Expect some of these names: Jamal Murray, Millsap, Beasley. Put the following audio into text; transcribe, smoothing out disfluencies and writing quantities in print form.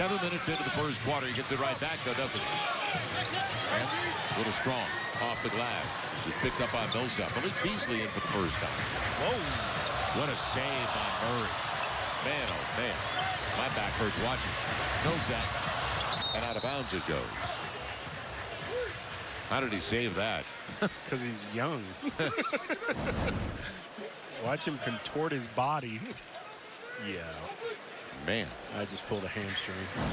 7 minutes into the first quarter. He gets it right back, though, doesn't he? And a little strong off the glass. He's picked up by Millsap. At least Beasley in for the first time. Whoa! What a save by Murray. Man, oh, man. My back hurts watching. Millsap. And out of bounds it goes. How did he save that? Because he's young. Watch him contort his body. Yeah. Man. I just pulled a hamstring.